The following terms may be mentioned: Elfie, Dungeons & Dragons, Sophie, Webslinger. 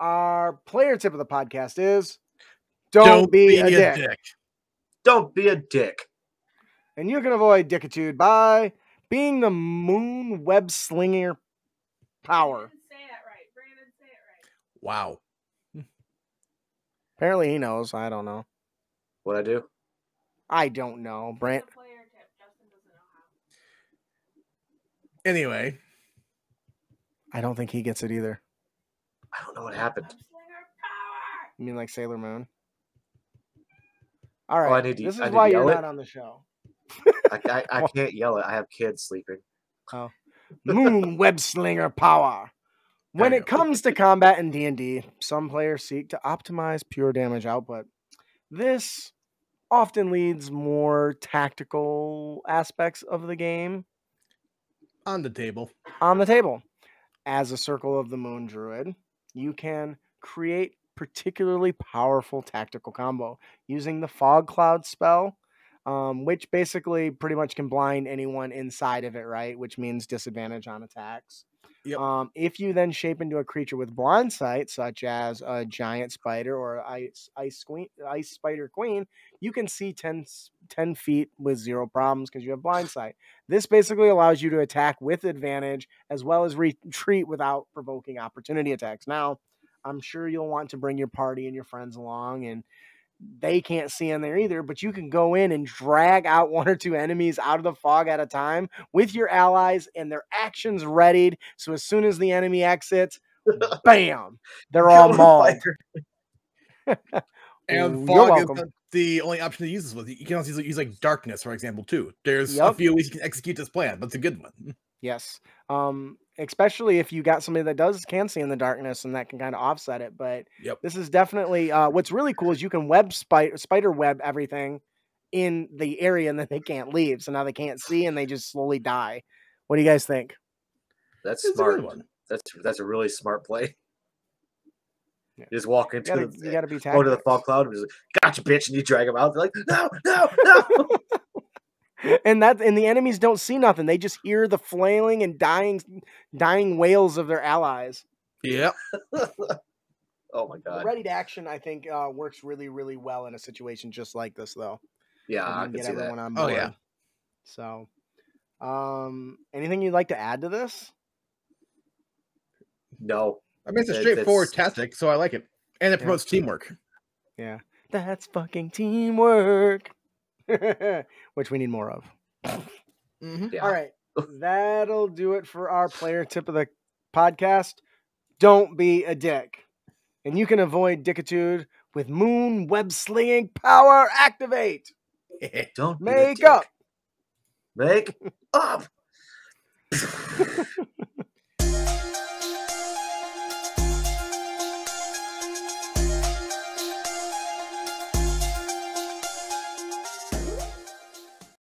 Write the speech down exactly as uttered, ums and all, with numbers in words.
Our player tip of the podcast is don't, don't be, be a, a dick. dick. Don't be a dick. And you can avoid dickitude by being the moon web slinger power. Say that right. Brandon, say it right. Wow. Apparently he knows. I don't know. What'd I do? I don't know. Brand. Anyway. I don't think he gets it either. I don't know what happened. You mean like Sailor Moon? All right. Oh, I need to, this is I why you're not it? on the show. I, I, I can't yell it. I have kids sleeping. Oh. Moon web slinger power. When it comes to combat in D and D, some players seek to optimize pure damage output. This often leads more tactical aspects of the game. On the table. On the table. As a Circle of the Moon druid, you can create particularly powerful tactical combo using the Fog Cloud spell, um, which basically pretty much can blind anyone inside of it, right? Which means disadvantage on attacks. Yep. Um, if you then shape into a creature with blind sight, such as a giant spider or ice ice queen, ice spider queen, you can see ten, ten feet with zero problems because you have blind sight. This basically allows you to attack with advantage as well as retreat without provoking opportunity attacks. Now, I'm sure you'll want to bring your party and your friends along, and they can't see in there either, but you can go in and drag out one or two enemies out of the fog at a time with your allies and their actions readied. So as soon as the enemy exits, bam, they're all mauled. And fog is the only option to use this with. You can also use like darkness, for example, too. There's yep. a few ways you can execute this plan, but it's a good one. Yes. Um, especially if you got somebody that does can see in the darkness, and that can kind of offset it. But yep. this is definitely uh, what's really cool is you can web spider, spider web everything in the area, and then they can't leave. So now they can't see, and they just slowly die. What do you guys think? That's it's smart. One. That's that's a really smart play. Yeah. You just walk into you gotta, the, you gotta be go to the fog cloud and just like, gotcha, bitch, and you drag them out. They're like, no, no, no. And that, and the enemies don't see nothing. They just hear the flailing and dying, dying wails of their allies. Yep. Oh my god. Ready to action, I think, uh, works really, really well in a situation just like this, though. Yeah, I can get see everyone that. on board. Oh yeah. So, um, anything you'd like to add to this? No, I mean it's a straightforward it's... tactic, so I like it, and it yeah. promotes teamwork. Yeah, that's fucking teamwork. Which we need more of. Mm-hmm. Yeah. All right. That'll do it for our player tip of the podcast. Don't be a dick. And you can avoid dickitude with moon web slinging power activate. Don't make up. Make up.